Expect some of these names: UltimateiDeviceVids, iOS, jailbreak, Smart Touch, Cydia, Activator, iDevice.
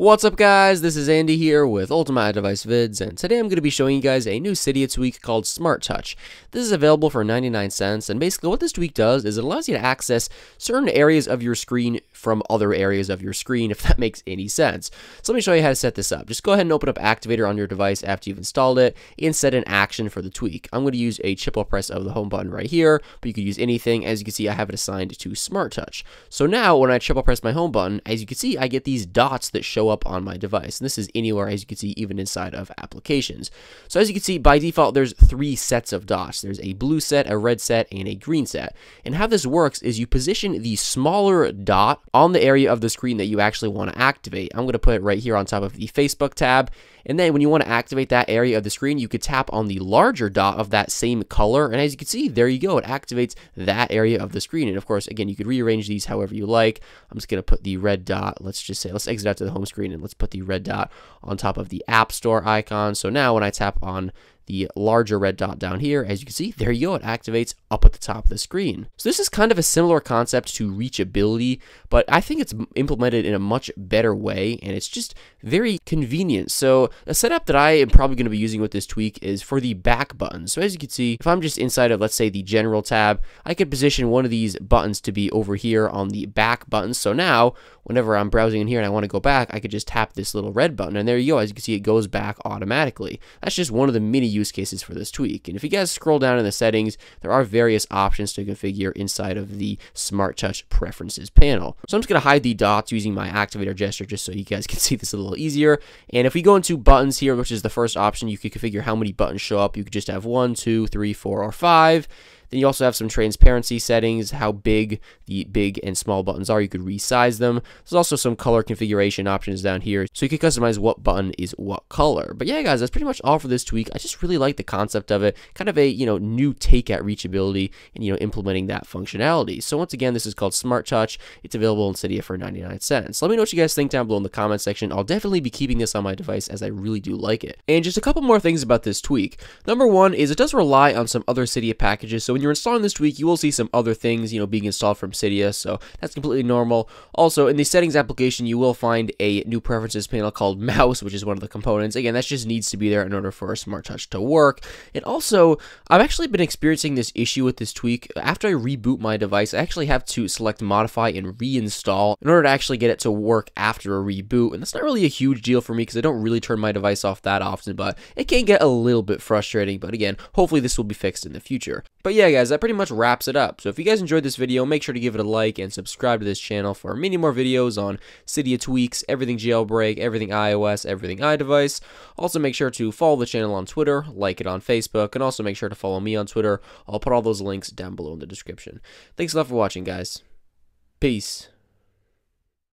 What's up guys, this is Andy here with UltimateiDeviceVids, and today I'm going to be showing you guys a new Cydia tweak called Smart Touch. This is available for 99 cents, and basically what this tweak does is it allows you to access certain areas of your screen from other areas of your screen, if that makes any sense. So let me show you how to set this up. Just go ahead and open up Activator on your device after you've installed it and set an action for the tweak. I'm going to use a triple press of the home button right here, but you could use anything. As you can see, I have it assigned to Smart Touch. So now when I triple press my home button, as you can see, I get these dots that show up on my device, and this is anywhere, as you can see, even inside of applications. So as you can see, by default there's three sets of dots. There's a blue set, a red set, and a green set. And how this works is you position the smaller dot on the area of the screen that you actually want to activate. I'm going to put it right here on top of the Facebook tab, and then when you want to activate that area of the screen, you could tap on the larger dot of that same color, and as you can see, there you go, it activates that area of the screen. And of course, again, you could rearrange these however you like. I'm just going to put the red dot, let's exit out to the home screen, and let's put the red dot on top of the App Store icon. So now when I tap on the larger red dot down here, as you can see, there you go, it activates up at the top of the screen. So this is kind of a similar concept to reachability, but I think it's implemented in a much better way, and it's just very convenient. So a setup that I am probably going to be using with this tweak is for the back button. So as you can see, if I'm just inside of, let's say, the general tab, I could position one of these buttons to be over here on the back button. So now whenever I'm browsing in here and I want to go back, I could just tap this little red button, and there you go, as you can see, it goes back automatically. That's just one of the many use cases for this tweak. And if you guys scroll down in the settings, there are various options to configure inside of the Smart Touch preferences panel. So I'm just going to hide the dots using my activator gesture just so you guys can see this a little easier. And if we go into buttons here, which is the first option, you could configure how many buttons show up. You could just have 1, 2, 3, 4, or 5. Then you also have some transparency settings, how big the big and small buttons are. You could resize them. There's also some color configuration options down here, so you can customize what button is what color. But yeah, guys, that's pretty much all for this tweak. I just really like the concept of it. Kind of a, you know, new take at reachability and, you know, implementing that functionality. So once again, this is called Smart Touch. It's available in Cydia for 99 cents. Let me know what you guys think down below in the comment section. I'll definitely be keeping this on my device as I really do like it. And just a couple more things about this tweak. Number one is it does rely on some other Cydia packages, so when you're installing this tweak, you will see some other things, you know, being installed from Cydia, so that's completely normal. Also, in the settings application, you will find a new preferences panel called mouse, which is one of the components. Again, that just needs to be there in order for a Smart Touch to work. And also, I've actually been experiencing this issue with this tweak. After I reboot my device, I actually have to select modify and reinstall in order to actually get it to work after a reboot, and that's not really a huge deal for me because I don't really turn my device off that often, but it can get a little bit frustrating. But again, hopefully this will be fixed in the future. But yeah, guys, that pretty much wraps it up. So if you guys enjoyed this video, make sure to give it a like and subscribe to this channel for many more videos on Cydia tweaks, everything jailbreak, everything iOS, everything iDevice. Also, make sure to follow the channel on Twitter, like it on Facebook, and also make sure to follow me on Twitter. I'll put all those links down below in the description. Thanks a lot for watching, guys. Peace.